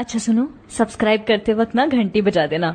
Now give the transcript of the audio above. अच्छा सुनो, सब्सक्राइब करते वक्त ना घंटी बजा देना।